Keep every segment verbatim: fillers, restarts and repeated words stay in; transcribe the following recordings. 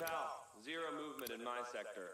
Cal, zero movement in my sector.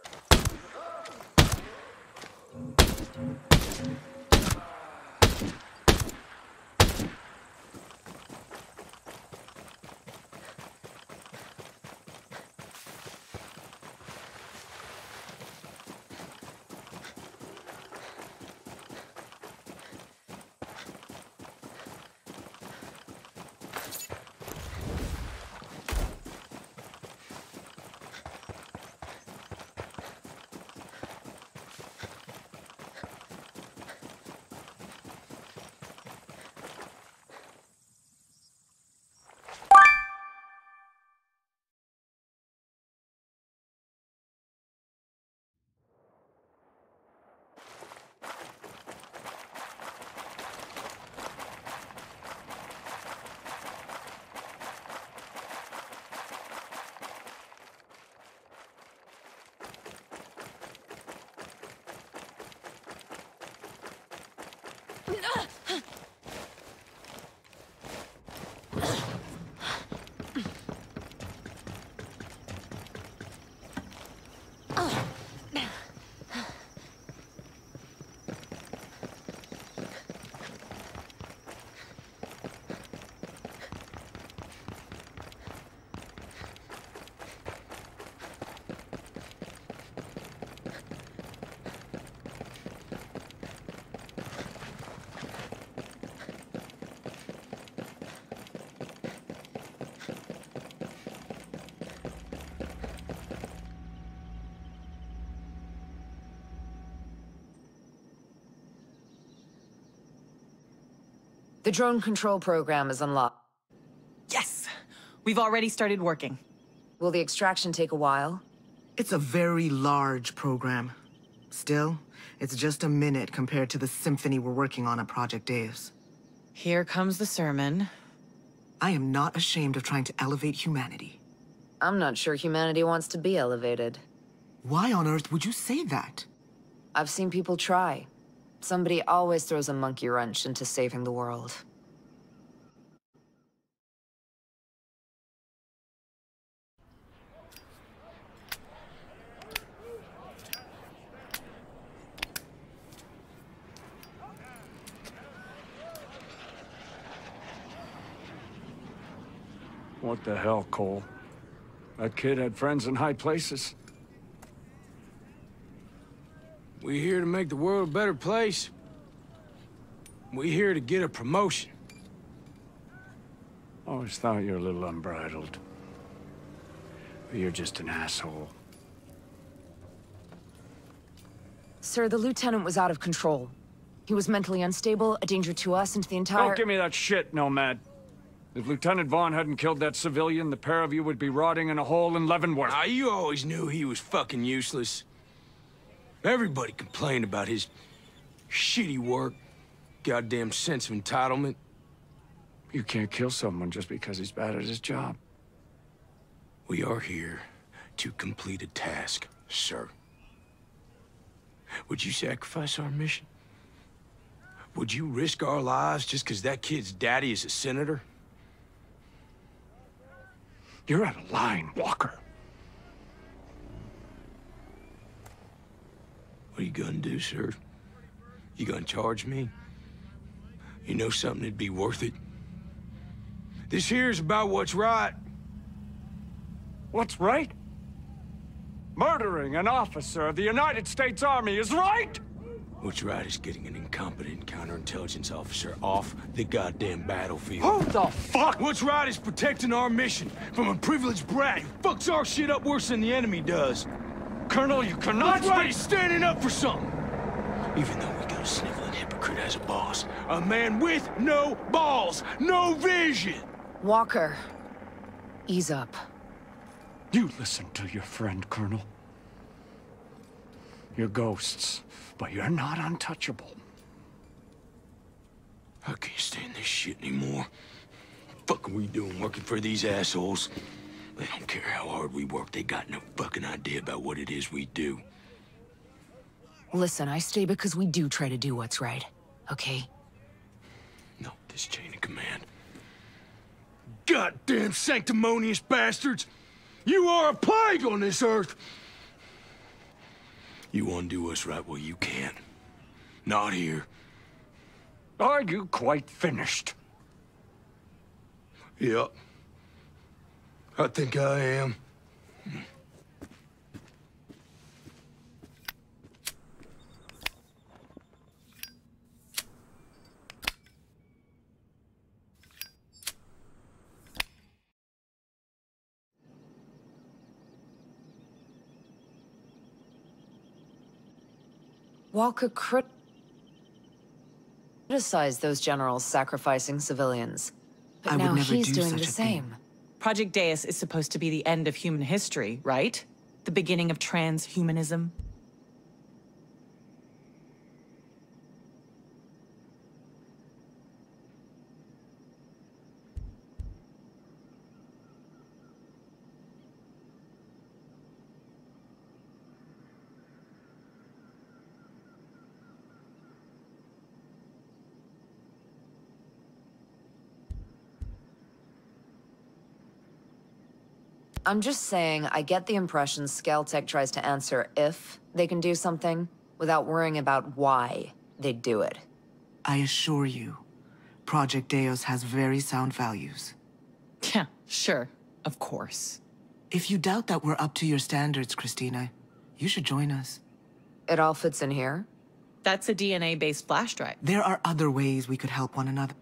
The drone control program is unlocked. Yes! We've already started working. Will the extraction take a while? It's a very large program. Still, it's just a minute compared to the symphony we're working on at Project Deus. Here comes the sermon. I am not ashamed of trying to elevate humanity. I'm not sure humanity wants to be elevated. Why on earth would you say that? I've seen people try. Somebody always throws a monkey wrench into saving the world. What the hell, Cole? That kid had friends in high places. We're here to make the world a better place. We're here to get a promotion. Always thought you were a little unbridled. But you're just an asshole. Sir, the lieutenant was out of control. He was mentally unstable, a danger to us and to the entire— Don't give me that shit, Nomad. If Lieutenant Vaughn hadn't killed that civilian, the pair of you would be rotting in a hole in Leavenworth. Ah, you always knew he was fucking useless. Everybody complained about his shitty work, goddamn sense of entitlement. You can't kill someone just because he's bad at his job. We are here to complete a task, sir. Would you sacrifice our mission? Would you risk our lives just because that kid's daddy is a senator? You're out of line, Walker. What are you gonna do, sir? You gonna charge me? You know something that'd be worth it? This here's about what's right. What's right? Murdering an officer of the United States Army is right! What's right is getting an incompetent counterintelligence officer off the goddamn battlefield. Who the fuck? What's right is protecting our mission from a privileged brat who fucks our shit up worse than the enemy does. Colonel, you cannot be right. Standing up for something! Even though we got a sniveling hypocrite as a boss. A man with no balls, no vision! Walker, ease up. You listen to your friend, Colonel. You're ghosts, but you're not untouchable. I can't stand this shit anymore. What the fuck are we doing working for these assholes? They don't care how hard we work. They got no fucking idea about what it is we do. Listen, I stay because we do try to do what's right, okay? No, this chain of command. Goddamn sanctimonious bastards! You are a plague on this earth. You undo us right where you can. Not here. Are you quite finished? Yep. I think I am. Walker crit- criticized those generals sacrificing civilians. But I now would never he's do doing such the same. Thing. Project Deus is supposed to be the end of human history, right? The beginning of transhumanism. I'm just saying, I get the impression Skell Tech tries to answer if they can do something without worrying about why they'd do it. I assure you, Project Deus has very sound values. Yeah, sure, of course. If you doubt that we're up to your standards, Christina, you should join us. It all fits in here? That's a D N A-based flash drive. There are other ways we could help one another.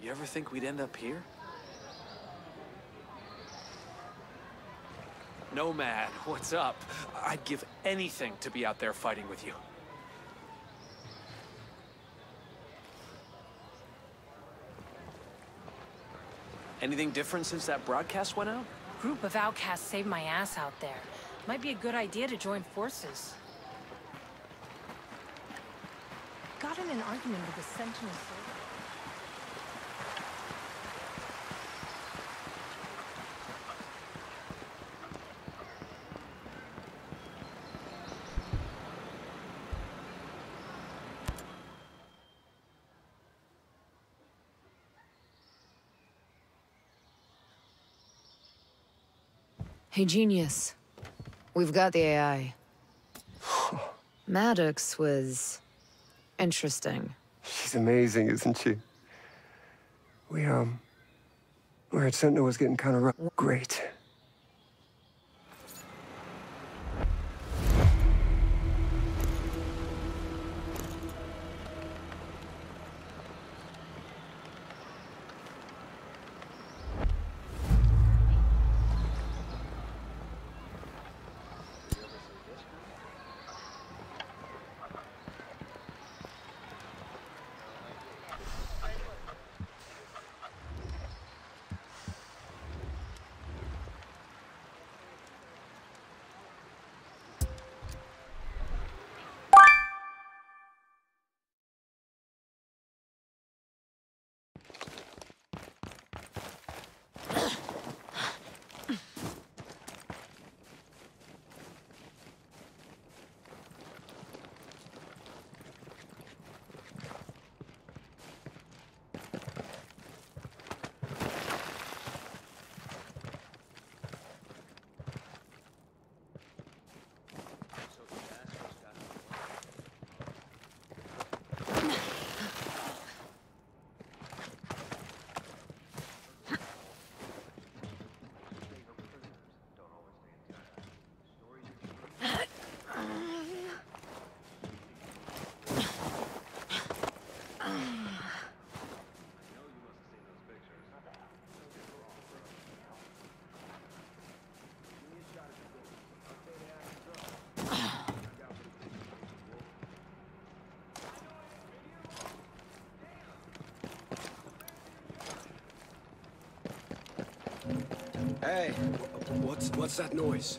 You ever think we'd end up here? Nomad, what's up? I'd give anything to be out there fighting with you. Anything different since that broadcast went out? Group of outcasts saved my ass out there. Might be a good idea to join forces. Got in an argument with a Sentinel soldier. Hey, genius. We've got the A I. Maddox was... interesting. She's amazing, isn't she? We, um... We're at Sentinel was getting kind of rough. Great. Hey, what's what's that noise?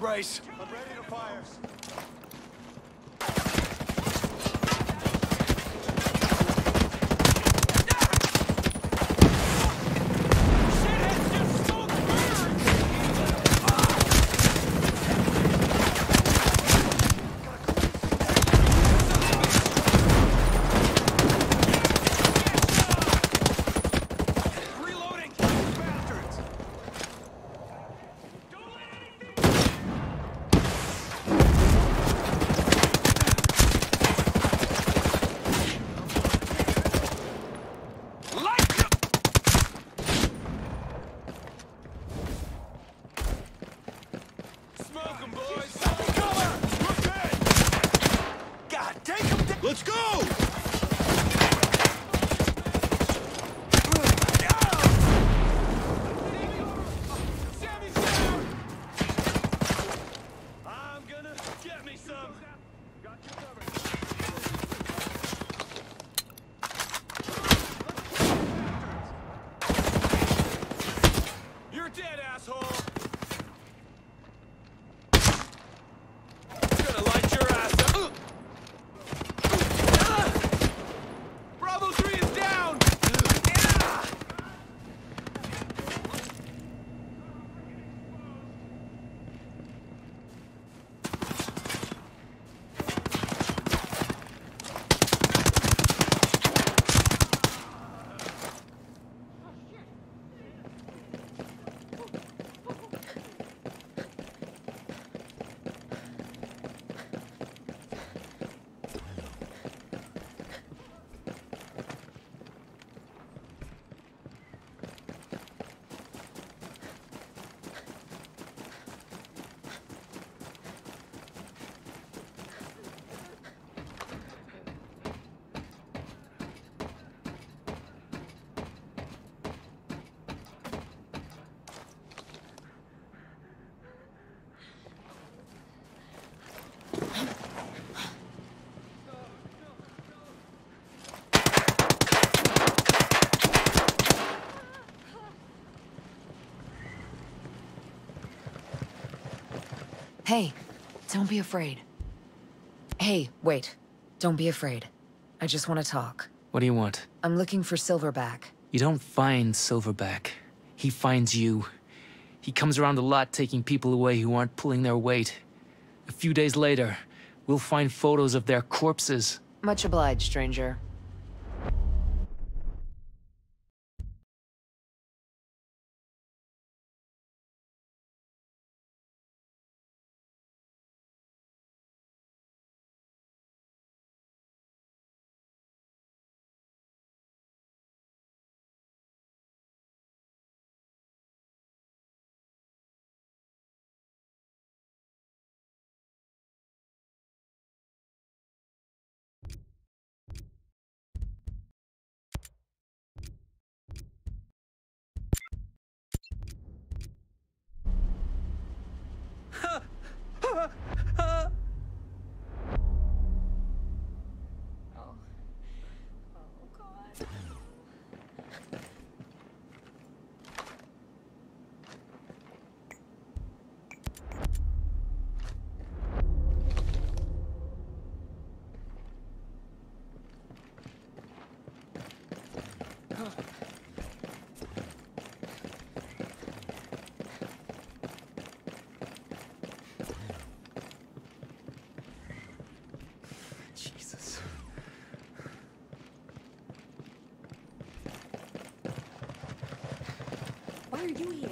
Brace. I'm ready to fire. Hey, don't be afraid. Hey, wait. Don't be afraid. I just want to talk. What do you want? I'm looking for Silverback. You don't find Silverback. He finds you. He comes around a lot taking people away who aren't pulling their weight. A few days later, we'll find photos of their corpses. Much obliged, stranger. Are you here?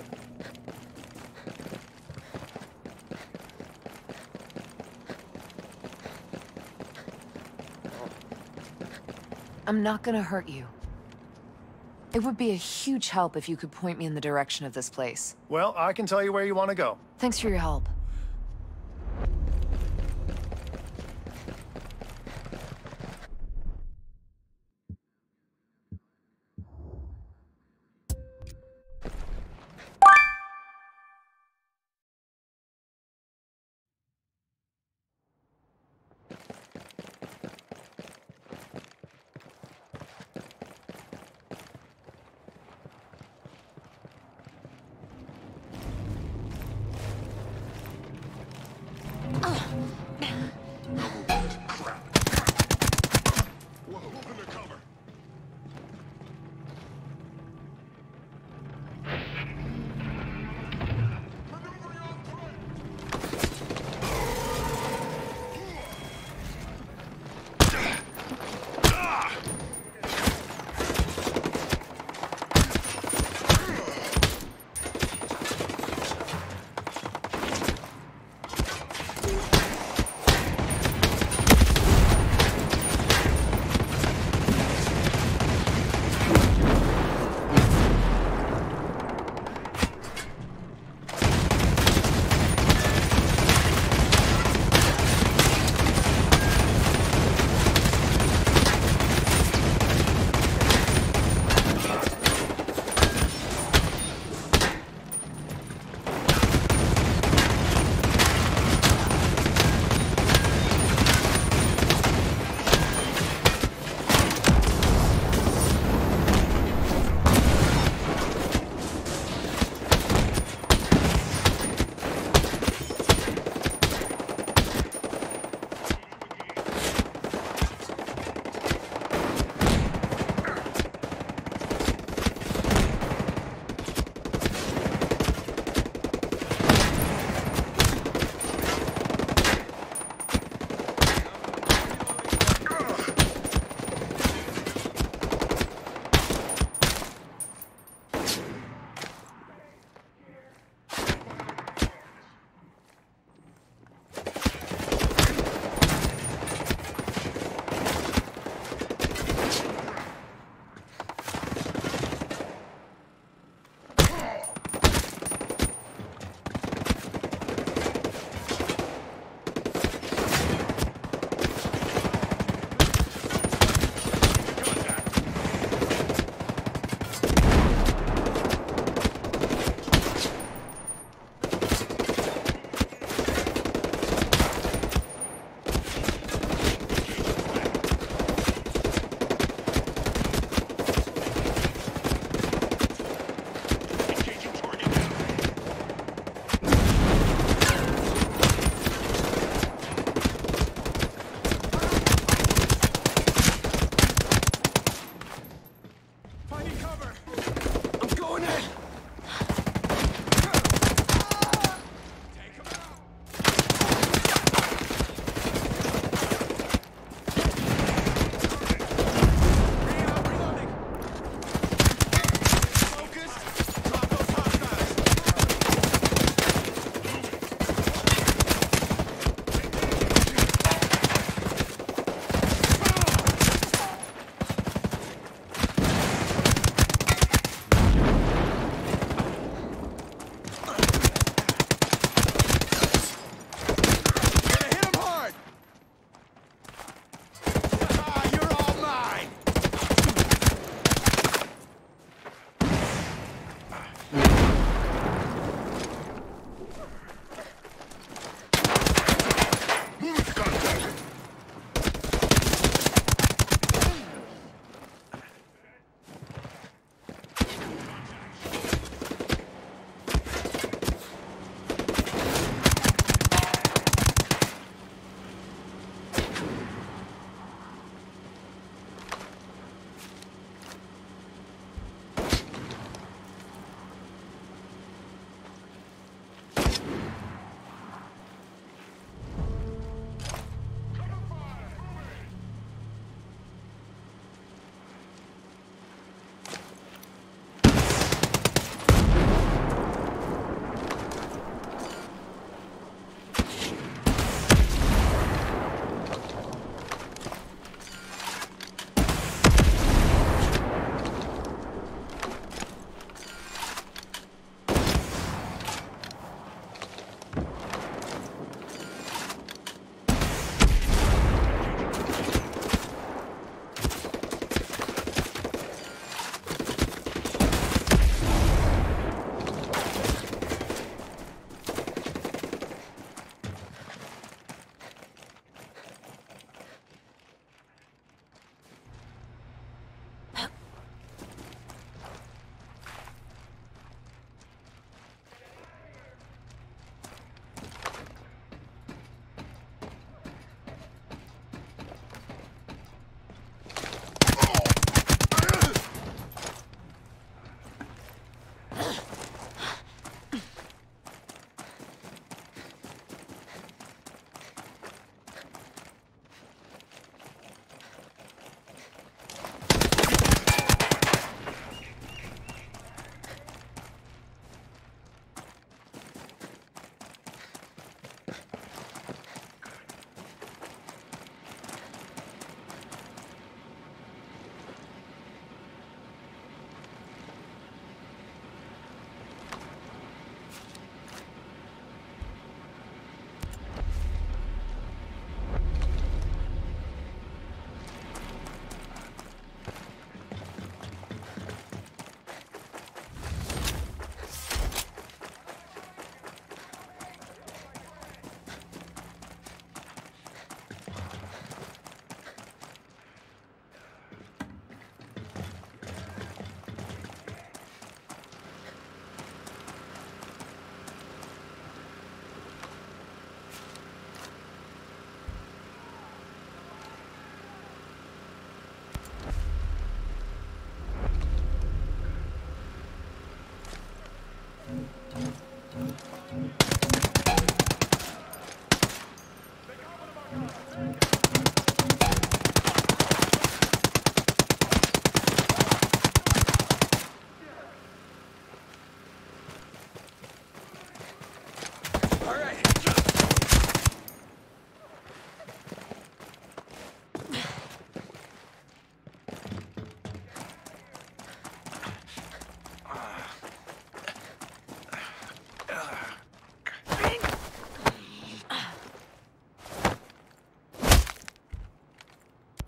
I'm not gonna hurt you. It would be a huge help if you could point me in the direction of this place. Well, I can tell you where you want to go. Thanks for your help.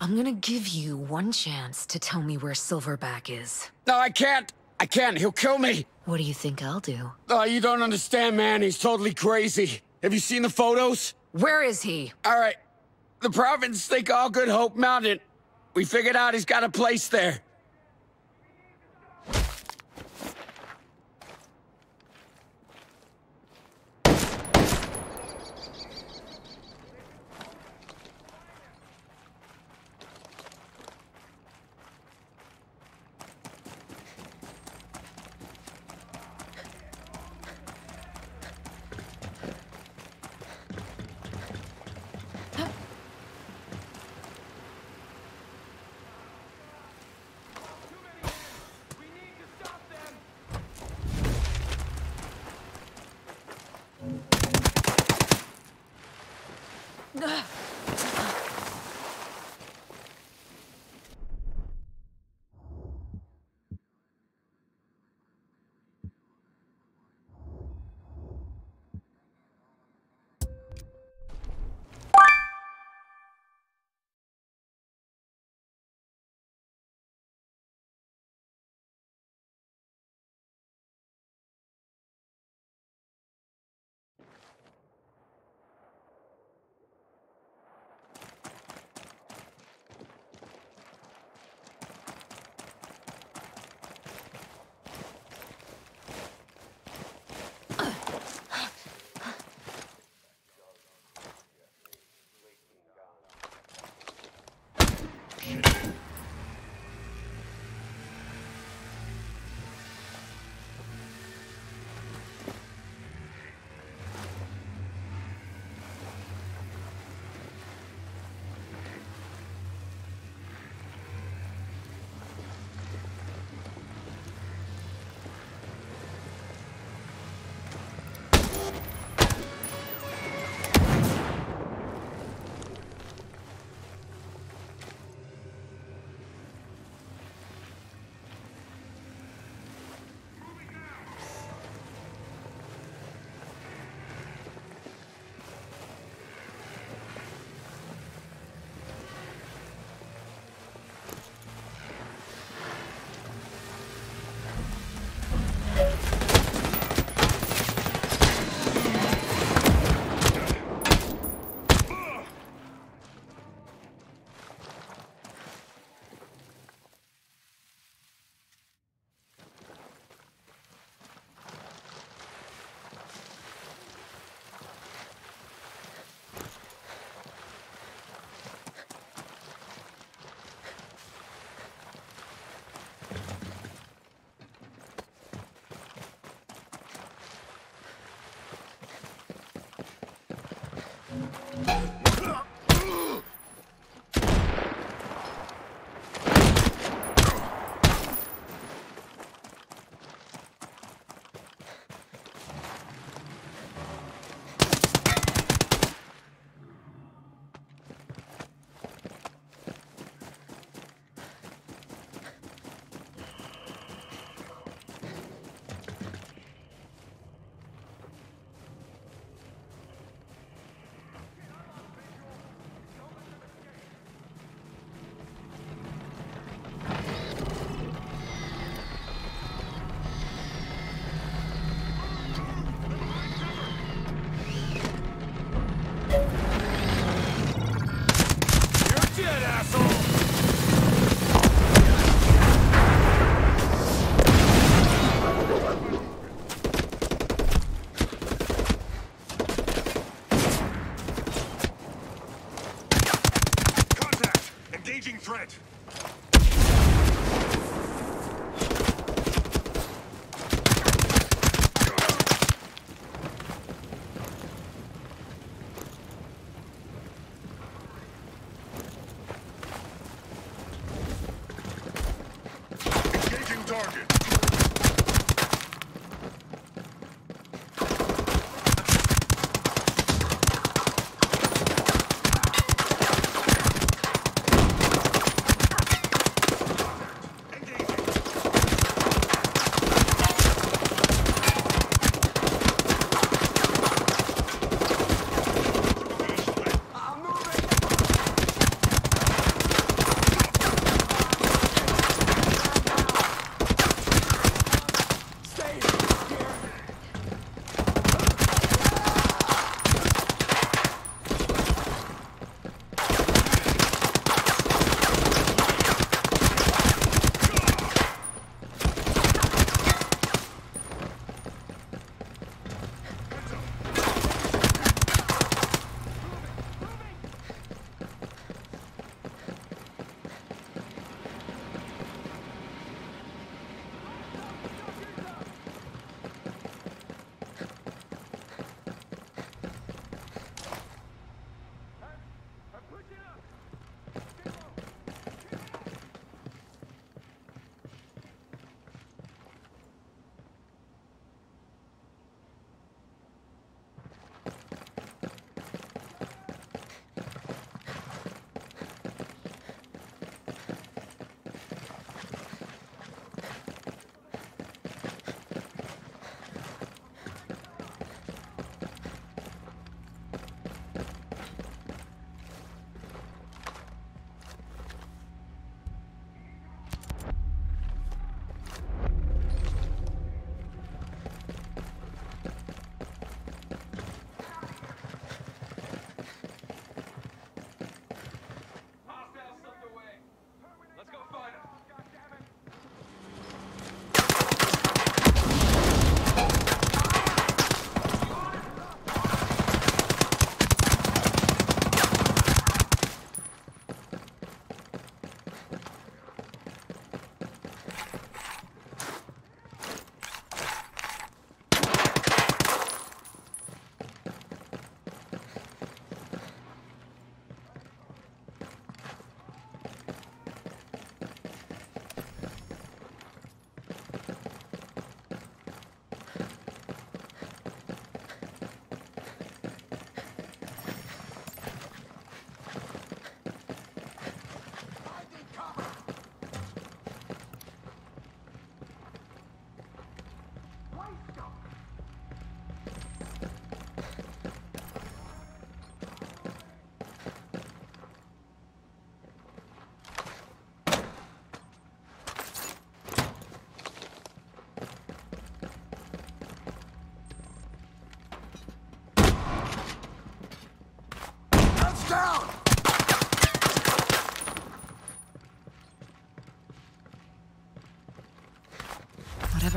I'm gonna give you one chance to tell me where Silverback is. No, I can't! I can't! He'll kill me! What do you think I'll do? Oh, you don't understand, man. He's totally crazy. Have you seen the photos? Where is he? Alright. The province think All Good Hope Mountain. We figured out he's got a place there.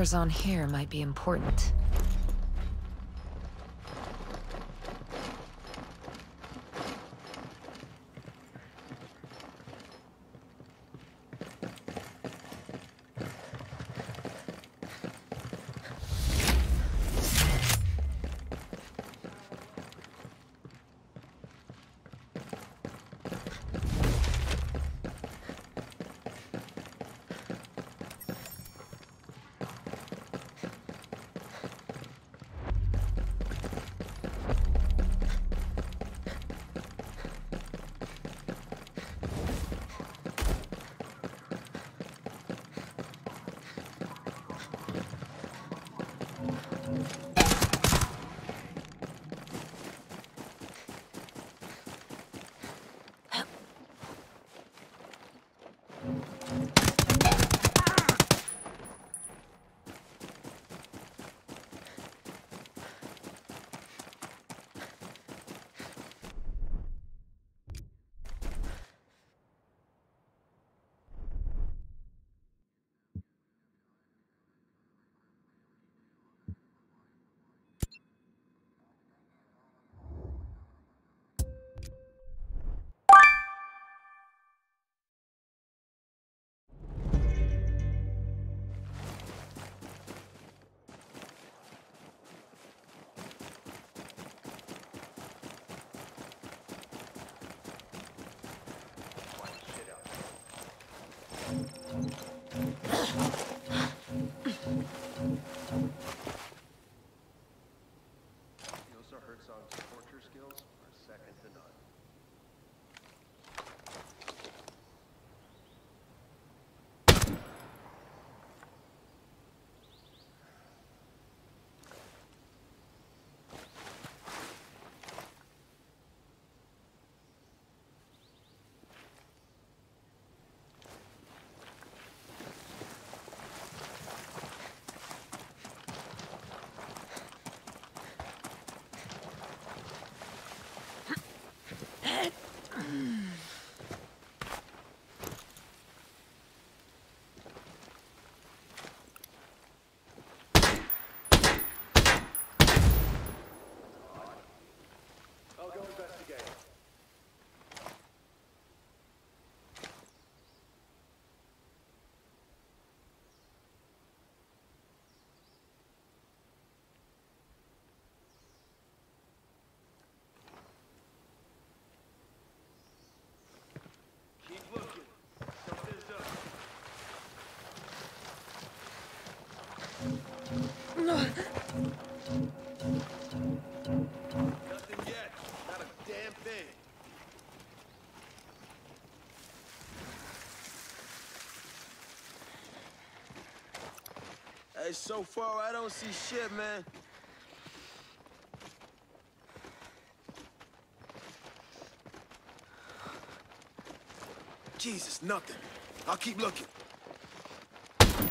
Whatever's on here might be important. Nothing yet. Not a damn thing. Hey, so far I don't see shit, man. Jesus, nothing. I'll keep looking.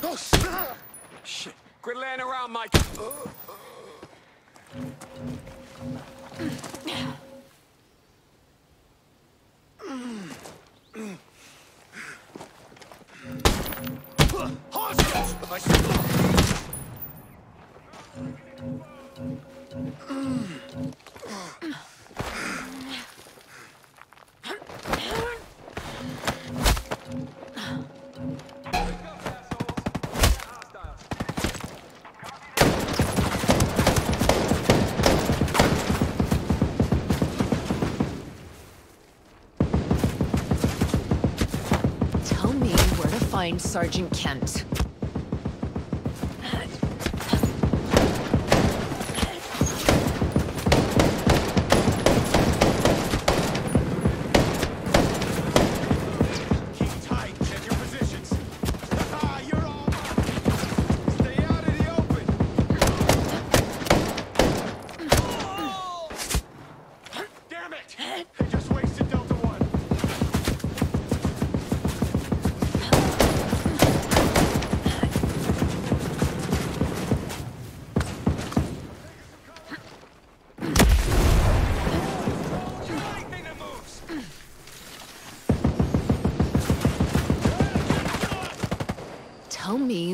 Oh, shit! Shit. Quit laying around, Mike. Uh, uh. Hostiles! I see. Find Sergeant Kent.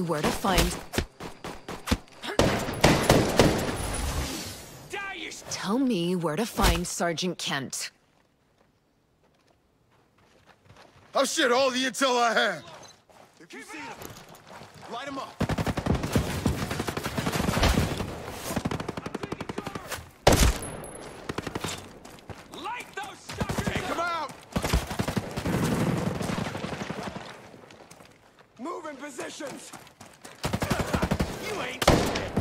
Where to find? Die, Tell me where to find Sergeant Kent. I'll shit all the intel I have. If you see him, light him up. Positions. You ain't shit.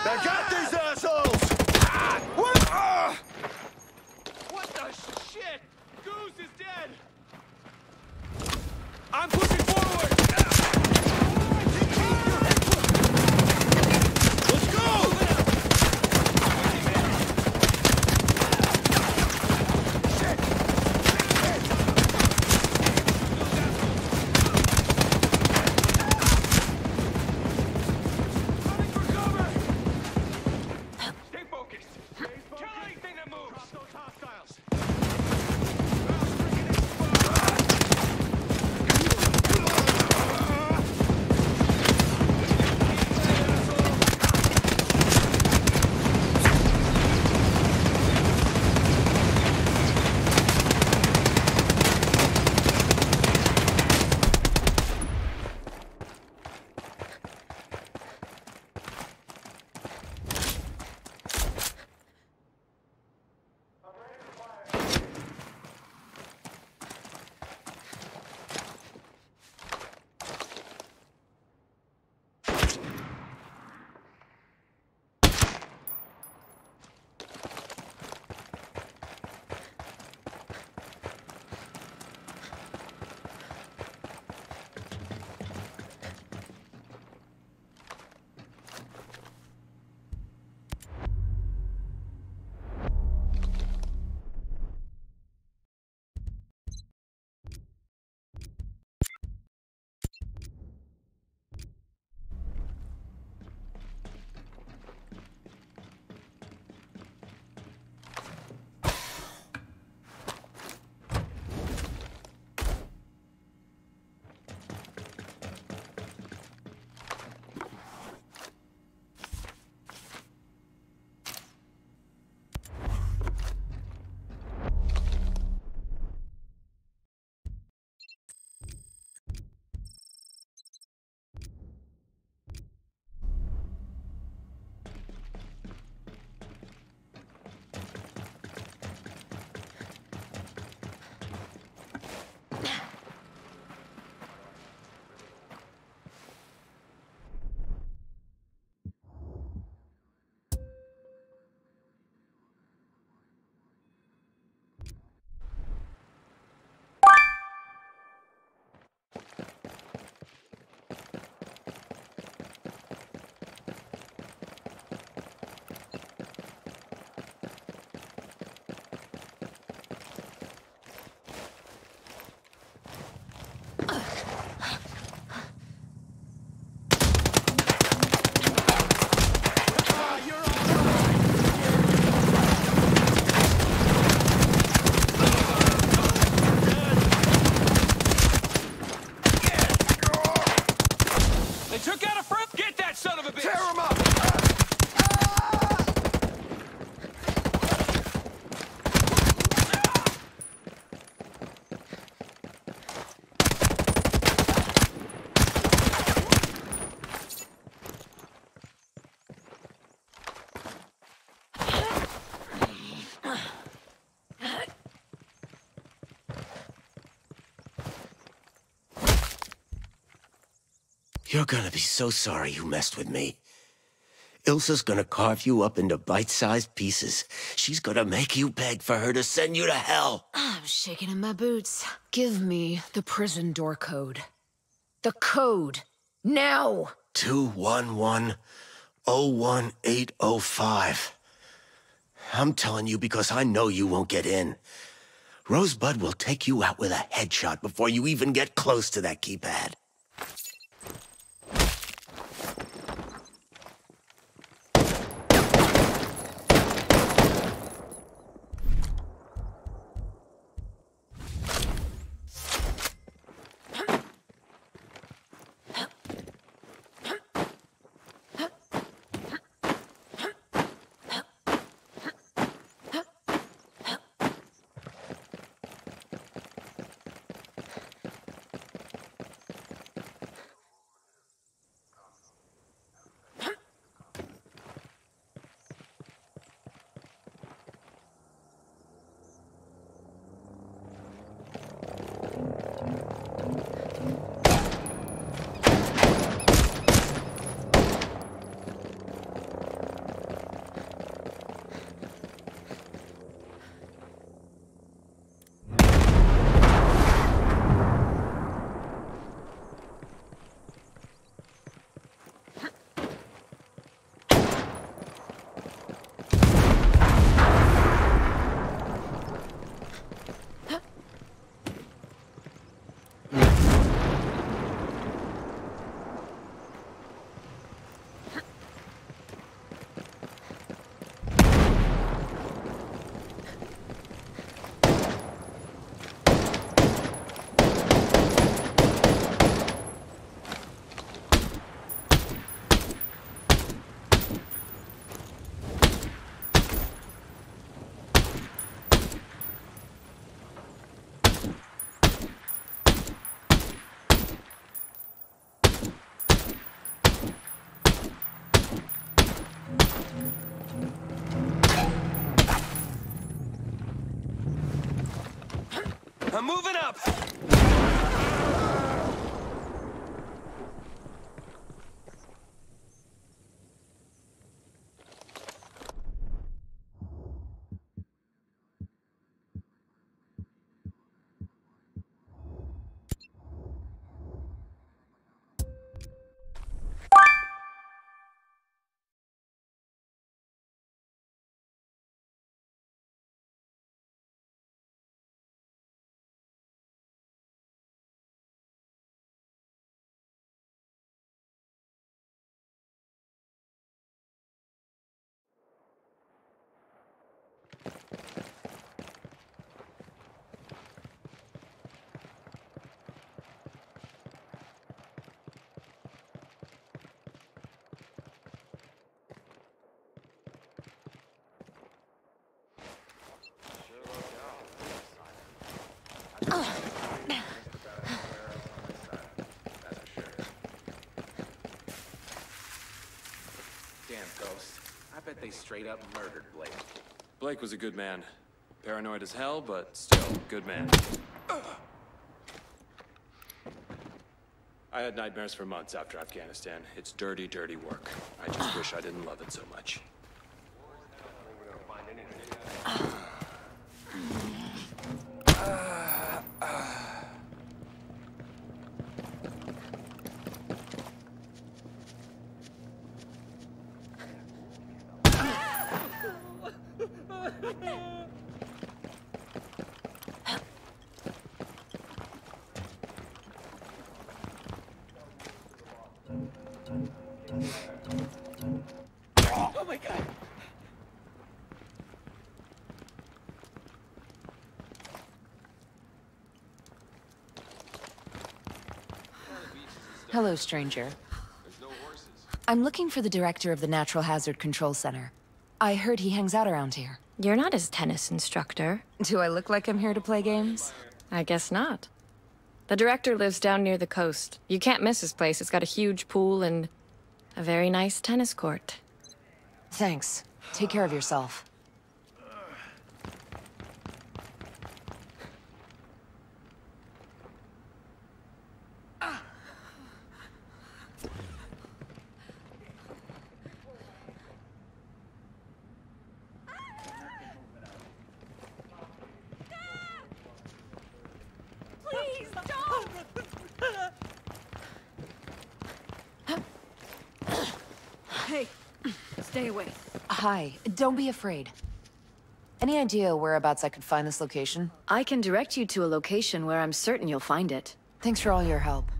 I got these assholes. What? What the shit? Goose is dead. I'm pushing forward. Let's go! You're gonna be so sorry you messed with me. Ilsa's gonna carve you up into bite-sized pieces. She's gonna make you beg for her to send you to hell. I'm shaking in my boots. Give me the prison door code. The code. Now! two one one oh one eight oh five. I'm telling you because I know you won't get in. Rosebud will take you out with a headshot before you even get close to that keypad. I'm moving up! I bet they straight up murdered Blake. Blake was a good man. Paranoid as hell, but still, good man. I had nightmares for months after Afghanistan. It's dirty, dirty work. I just wish I didn't love it so much. Hello, stranger. No horses. I'm looking for the director of the Natural Hazard Control Center. I heard he hangs out around here. You're not his tennis instructor. Do I look like I'm here to play games? I guess not. The director lives down near the coast. You can't miss his place. It's got a huge pool and a very nice tennis court. Thanks. Take care of yourself. Stay away. Hi. Don't be afraid. Any idea whereabouts I could find this location? I can direct you to a location where I'm certain you'll find it. Thanks for all your help.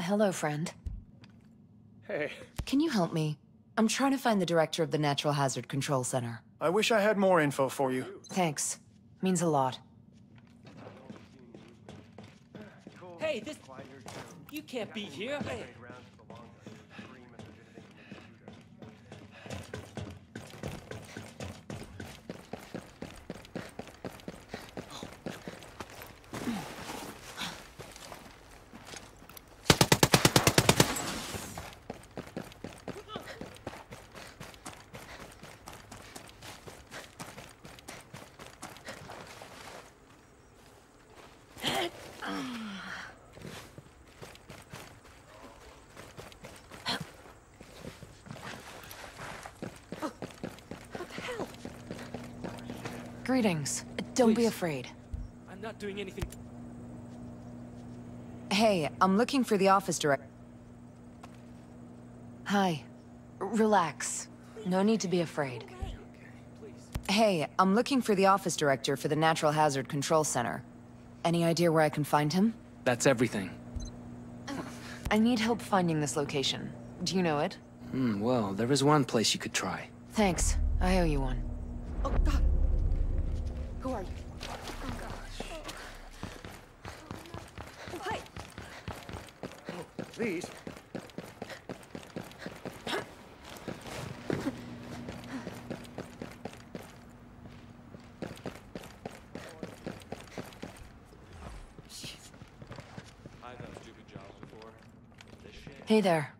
Hello, friend. Hey. Can you help me? I'm trying to find the director of the Natural Hazard Control Center. I wish I had more info for you. Thanks. Means a lot. Hey, this... You can't be here. Hey. Greetings. Don't Please. be afraid. I'm not doing anything. Hey, I'm looking for the office director. Hi. Relax. No need to be afraid. Hey, I'm looking for the office director for the Natural Hazard Control Center. Any idea where I can find him? That's everything. I need help finding this location. Do you know it? Mm, well, there is one place you could try. Thanks. I owe you one. Oh, God. Who are you? Oh, gosh. Oh, hi. Oh, please. Hey there.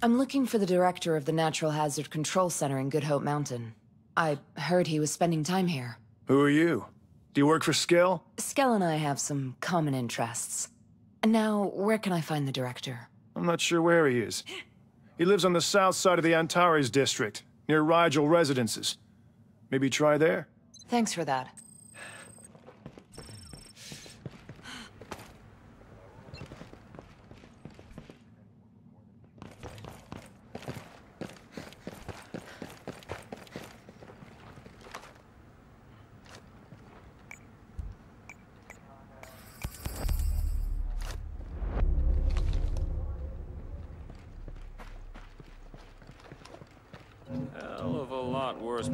I'm looking for the director of the Natural Hazard Control Center in Good Hope Mountain. I heard he was spending time here. Who are you? Do you work for Skell? Skell and I have some common interests. Now, where can I find the director? I'm not sure where he is. He lives on the south side of the Antares district, near Rigel Residences. Maybe try there? Thanks for that.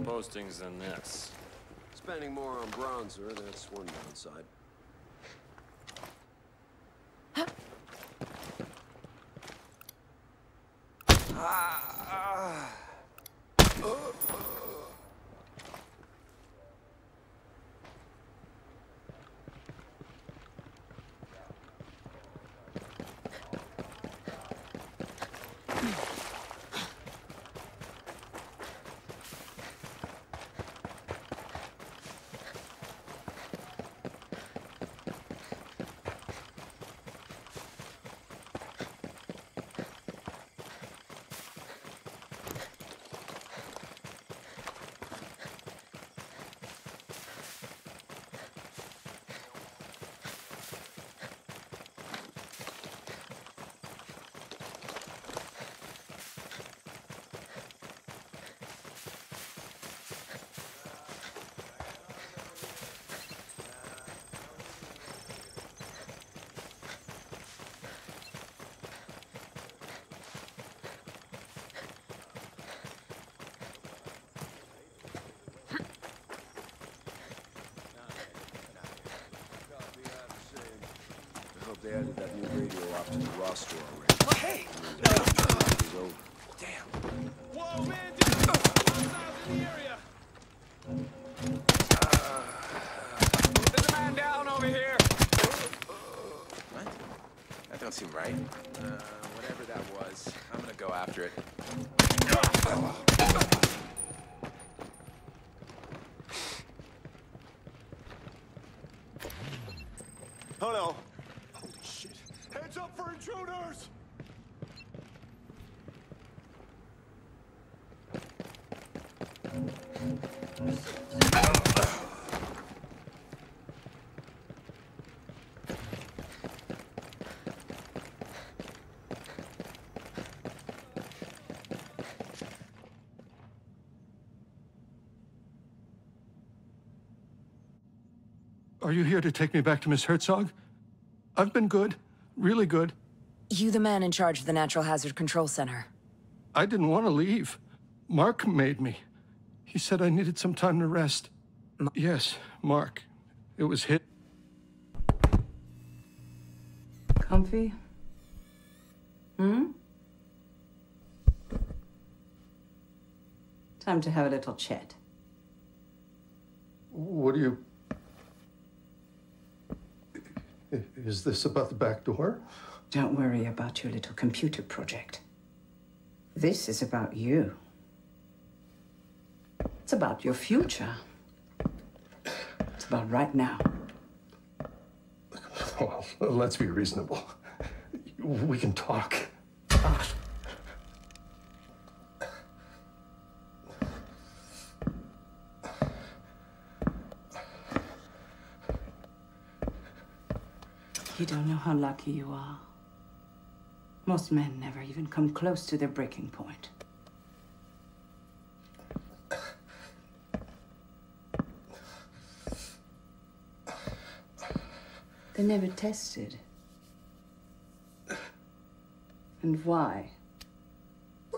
Postings than this. Spending more on bronzer, that's one downside. ah, ah. Uh, uh. They added that new radio off to the roster already. Hey! Damn. Whoa, man, dude! Hostiles in the area! Uh, There's a man down over here! What? That don't seem right. Uh, whatever that was, I'm gonna go after it. Oh. Oh no! Holy shit! Heads up for intruders! Are you here to take me back to Miss Herzog? I've been good. Really good. You the man in charge of the Natural Hazard Control Center. I didn't want to leave. Mark made me. He said I needed some time to rest. M yes, Mark. It was hit. Comfy? Hmm? Time to have a little chat. What do you... Is this about the back door? Don't worry about your little computer project. This is about you. It's about your future. It's about right now. Well, let's be reasonable. We can talk. Ah. You don't know how lucky you are. Most men never even come close to their breaking point. They never tested. And why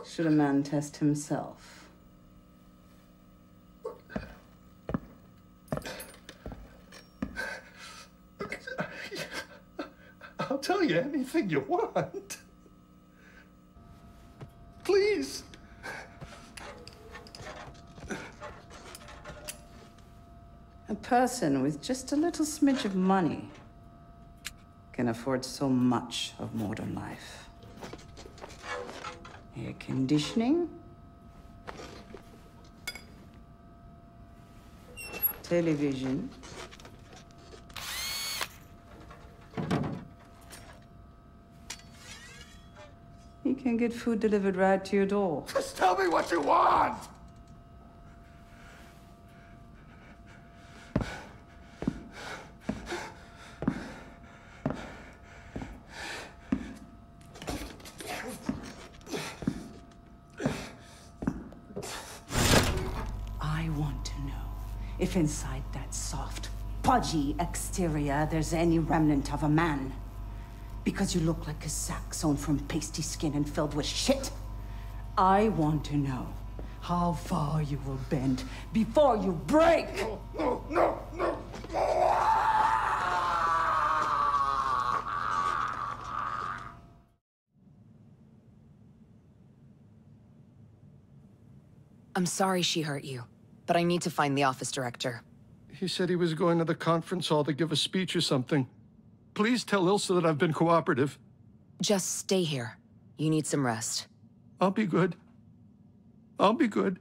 should a man test himself? Tell you anything you want. Please. A person with just a little smidge of money can afford so much of modern life. Air conditioning, television, can get food delivered right to your door. Just tell me what you want! I want to know if inside that soft, pudgy exterior there's any remnant of a man. Because you look like a sack sewn from pasty skin and filled with shit. I want to know how far you will bend before you break. No, no, no, no. I'm sorry she hurt you, but I need to find the office director. He said he was going to the conference hall to give a speech or something. Please tell Ilsa that I've been cooperative. Just stay here. You need some rest. I'll be good. I'll be good.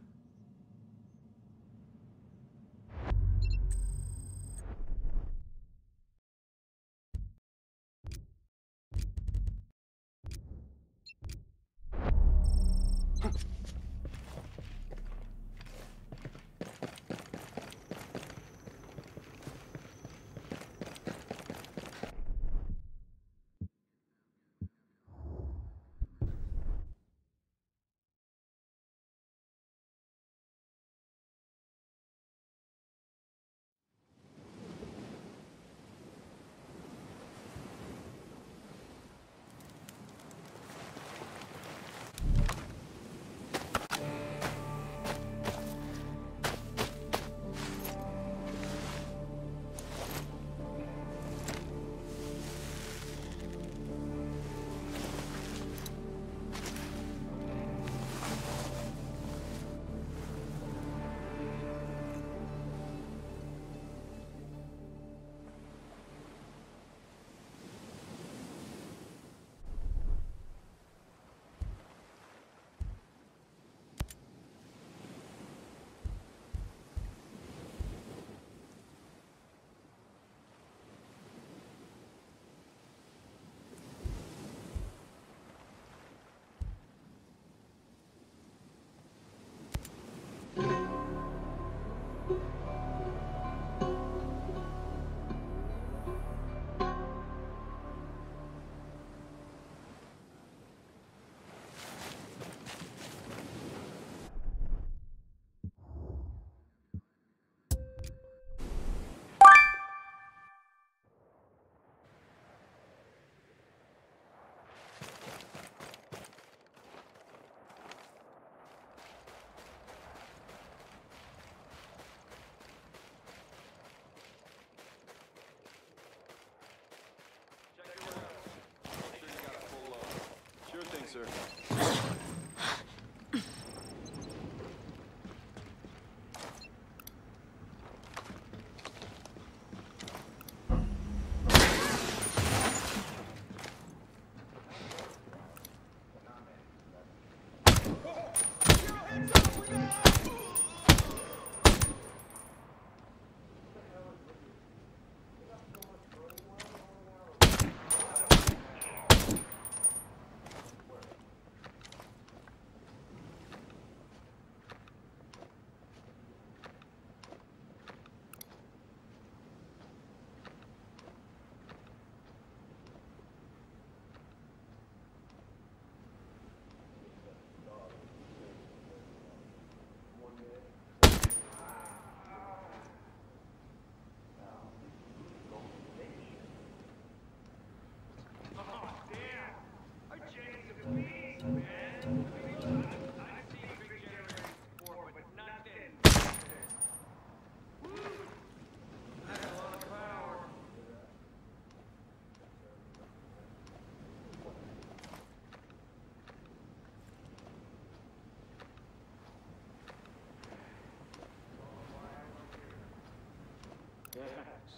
sir. Yeah,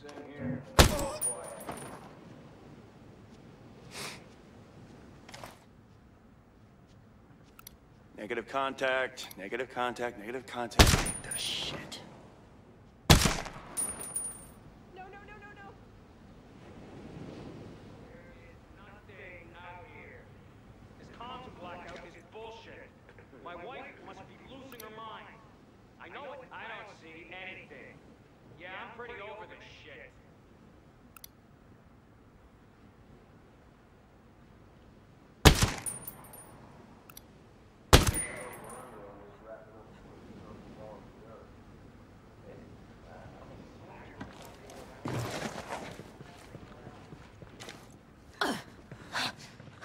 same here. Oh, boy. Negative contact, negative contact, negative contact. Get the shit. No, no, no, no, no. There is nothing out here. This comms blackout is bullshit. My wife must be losing her mind. I know it, I don't see anything. Yeah, I'm pretty over this shit.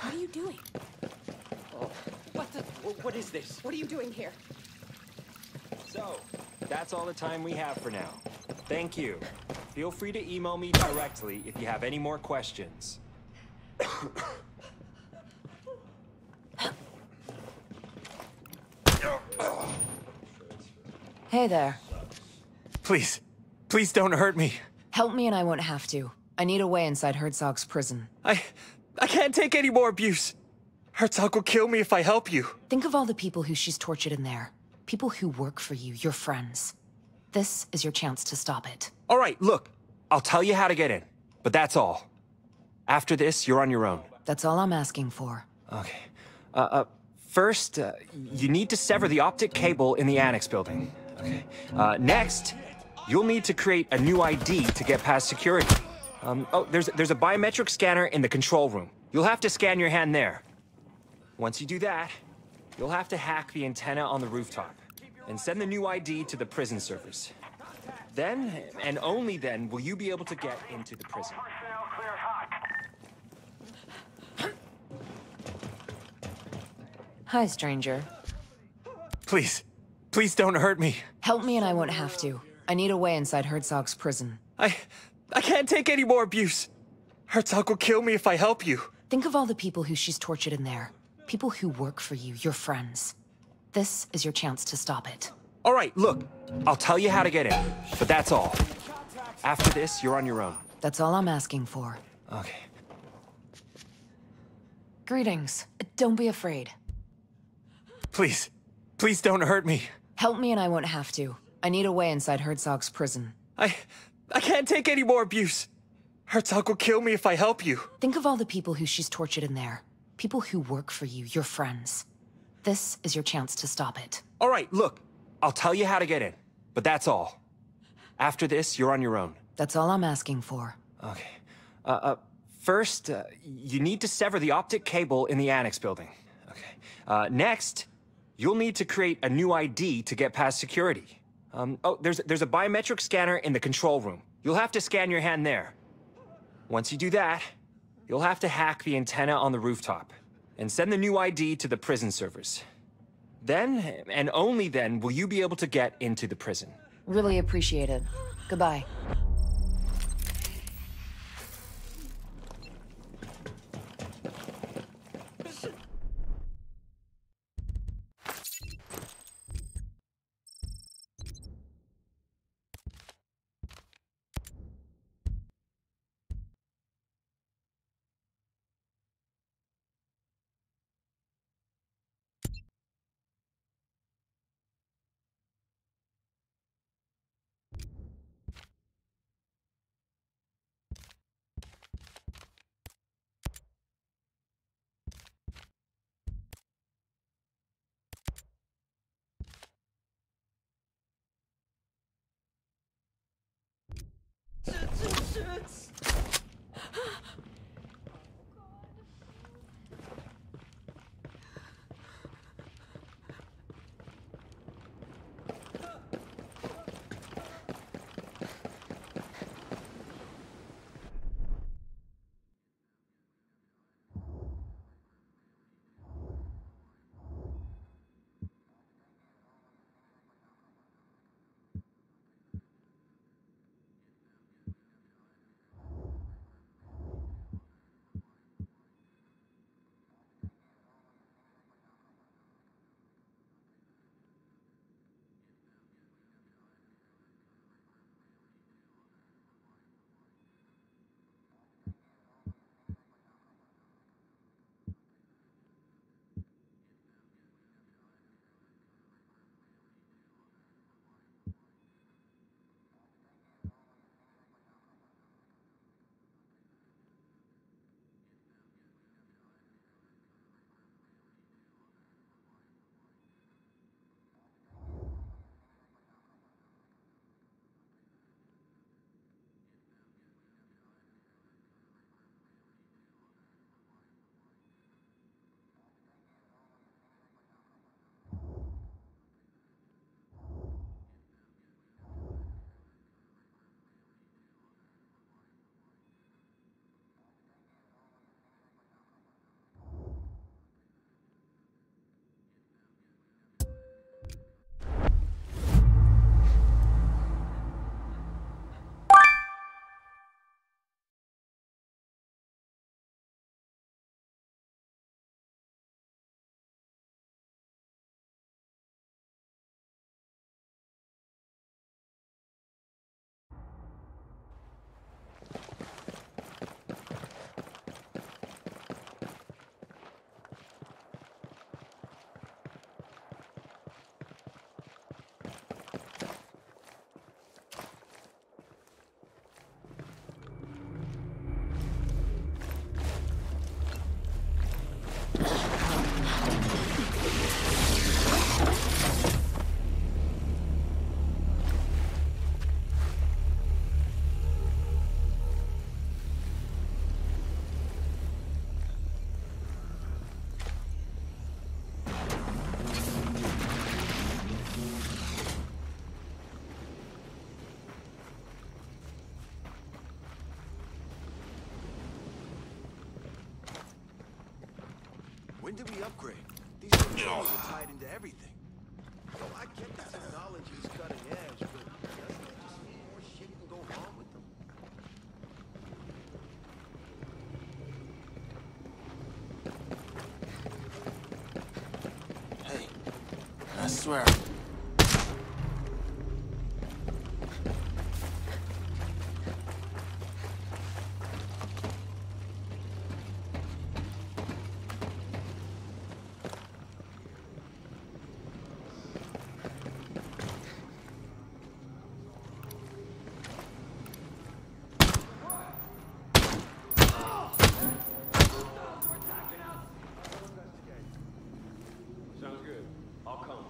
What are you doing? Oh. What the? What is this? What are you doing here? So, that's all the time we have for now. Thank you. Feel free to email me directly if you have any more questions. Hey there. Please, please don't hurt me. Help me and I won't have to. I need a way inside Herzog's prison. I... I can't take any more abuse. Herzog will kill me if I help you. Think of all the people who she's tortured in there. People who work for you, your friends. This is your chance to stop it. All right, look, I'll tell you how to get in, but that's all. After this, you're on your own. That's all I'm asking for. Okay. Uh, uh first, uh, you need to sever the optic cable in the annex building. Okay. Uh, next, you'll need to create a new I D to get past security. Um, oh, there's, there's a biometric scanner in the control room. You'll have to scan your hand there. Once you do that, you'll have to hack the antenna on the rooftop and send the new I D to the prison servers. Then, and only then, will you be able to get into the prison. Hi, stranger. Please, please don't hurt me. Help me and I won't have to. I need a way inside Herzog's prison. I, I can't take any more abuse. Herzog will kill me if I help you. Think of all the people who she's tortured in there. People who work for you, your friends. This is your chance to stop it. All right, look, I'll tell you how to get in, but that's all. After this, you're on your own. That's all I'm asking for. Okay. Greetings. Don't be afraid. Please, please don't hurt me. Help me and I won't have to. I need a way inside Herzog's prison. I, I can't take any more abuse. Herzog will kill me if I help you. Think of all the people who she's tortured in there. People who work for you, your friends. This is your chance to stop it. All right, look, I'll tell you how to get in, but that's all. After this, you're on your own. That's all I'm asking for. Okay. Uh, uh, first, uh, you need to sever the optic cable in the annex building. Okay. Uh, next, you'll need to create a new I D to get past security. Um, oh, there's, there's a biometric scanner in the control room. You'll have to scan your hand there. Once you do that, you'll have to hack the antenna on the rooftop and send the new I D to the prison servers. Then, and only then, will you be able to get into the prison. Really appreciate it. Goodbye. It's... When did we upgrade? These things are tied into everything. So I get that technology is cutting edge, but doesn't that just mean more shit can go wrong with them? Hey, I swear. Sounds good. I'll come.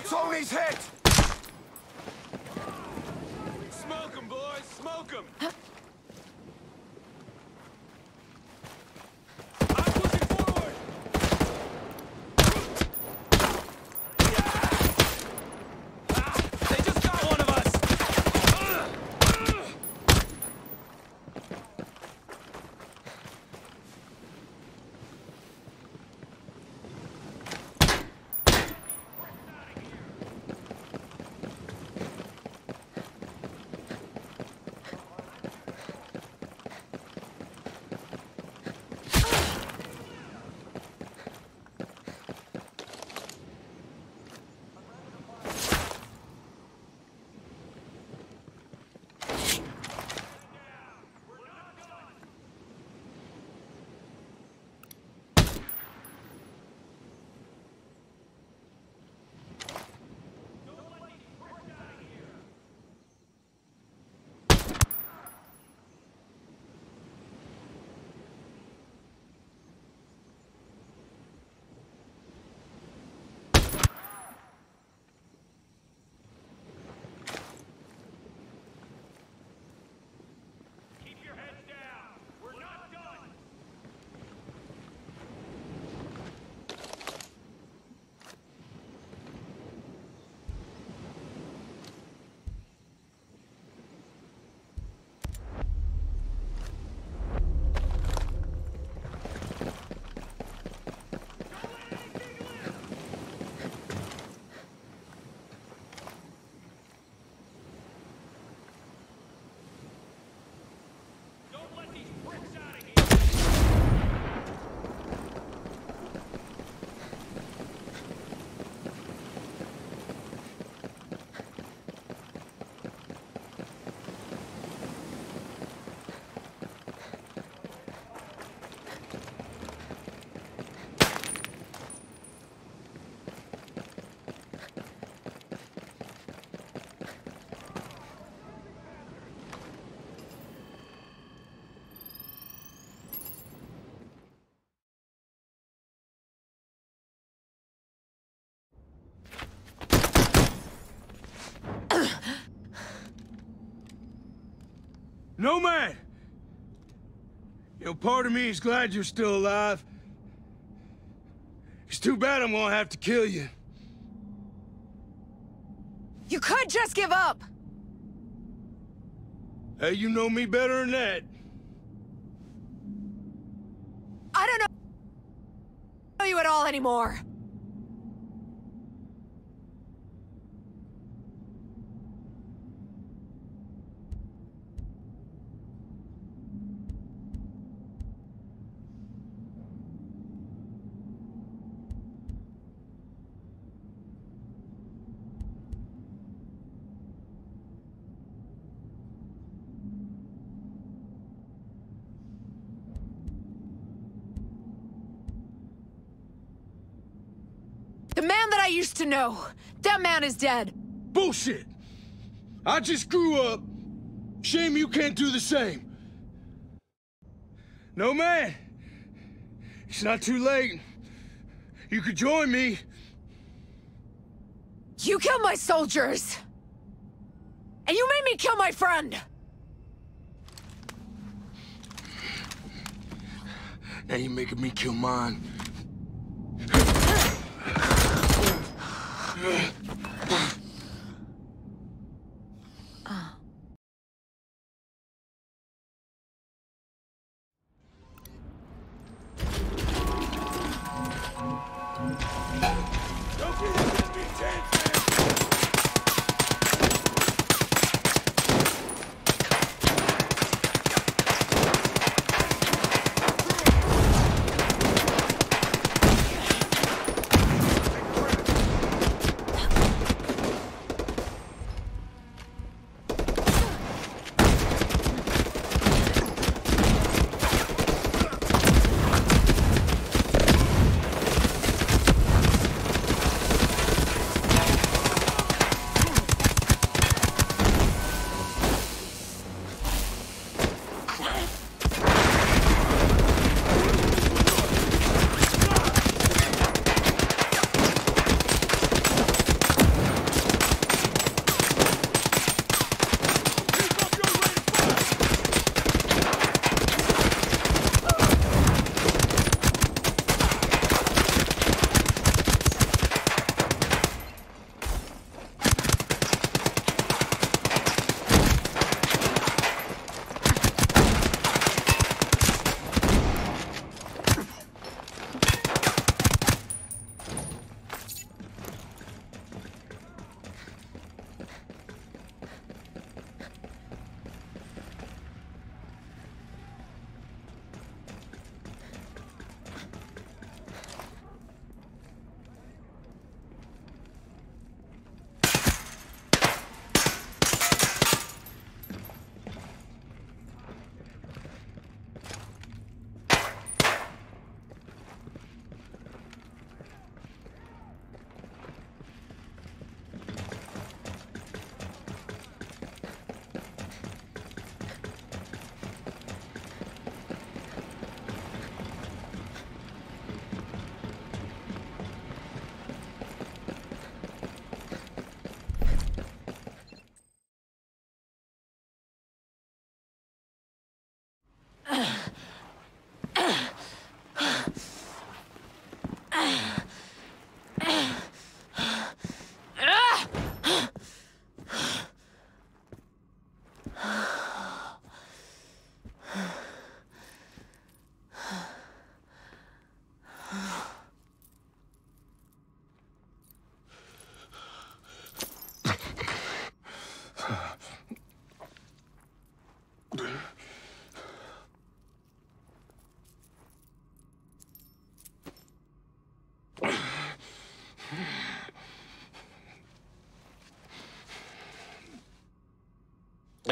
on Tony's head! Smoke him, boys! Smoke him! Huh? Nomad! You know, part of me is glad you're still alive. It's too bad I'm gonna have to kill you. You could just give up! Hey, you know me better than that. I don't know you at all anymore. Used to know. That man is dead. Bullshit! I just grew up. Shame you can't do the same. No, man. It's not too late. You could join me. You killed my soldiers. And you made me kill my friend. Now you're making me kill mine. Uh.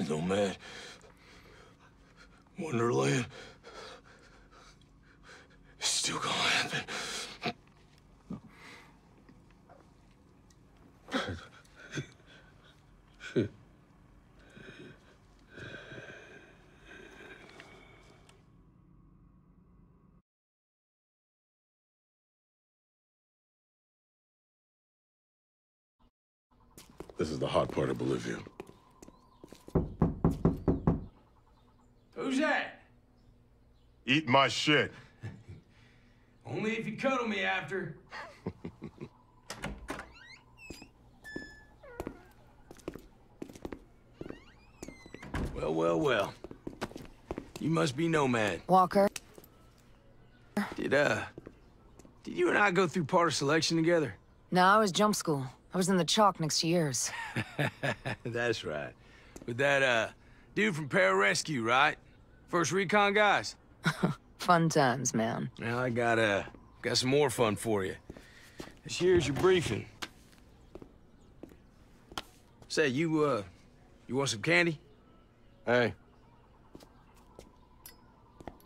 Nomad. Wonderland. It's still gonna happen. This is the hot part of Bolivia. Who's that? Eat my shit. Only if you cuddle me after. Well, well, well. You must be Nomad. Walker. Did, uh... Did you and I go through part of selection together? No, I was jump school. I was in the chalk next to yours. That's right. With that, uh, dude from Pararescue, right? First recon guys. Fun times, man. Now I got, uh, got some more fun for you. This here's your briefing. Say, you, uh, you want some candy? Hey.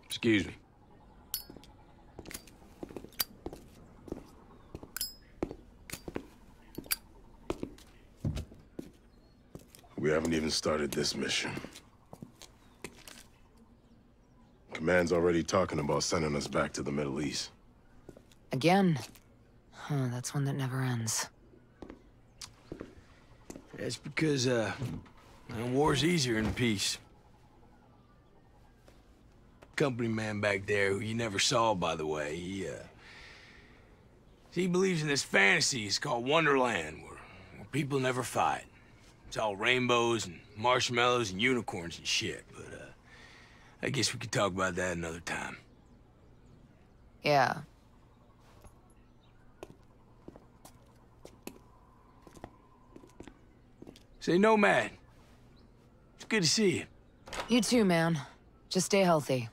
Excuse me. We haven't even started this mission. Command's already talking about sending us back to the Middle East. Again? Huh, that's one that never ends. That's because, uh, war's easier in peace. Company man back there, who you never saw, by the way, he, uh... he believes in this fantasy, it's called Wonderland, where, where people never fight. It's all rainbows and marshmallows and unicorns and shit, but, uh, I guess we could talk about that another time. Yeah. Say, Nomad, it's good to see you. You too, man. Just stay healthy.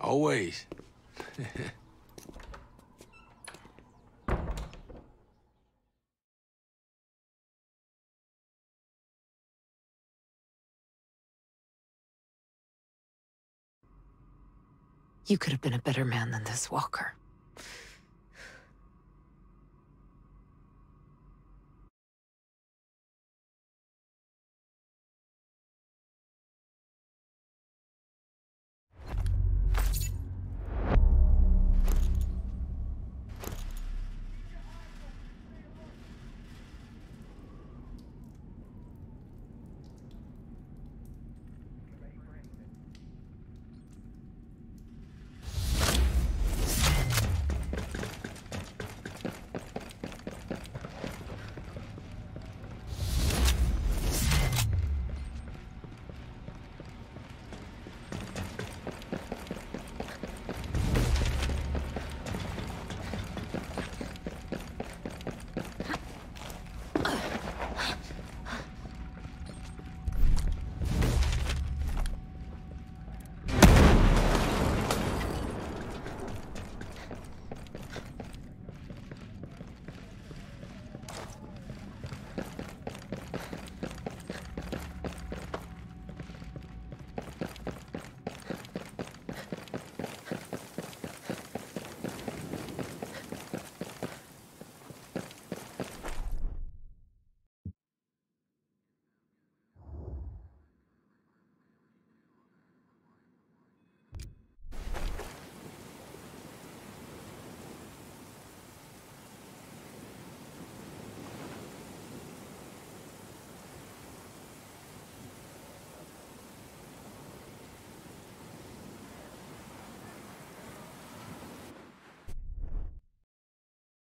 Always. You could have been a better man than this, Walker.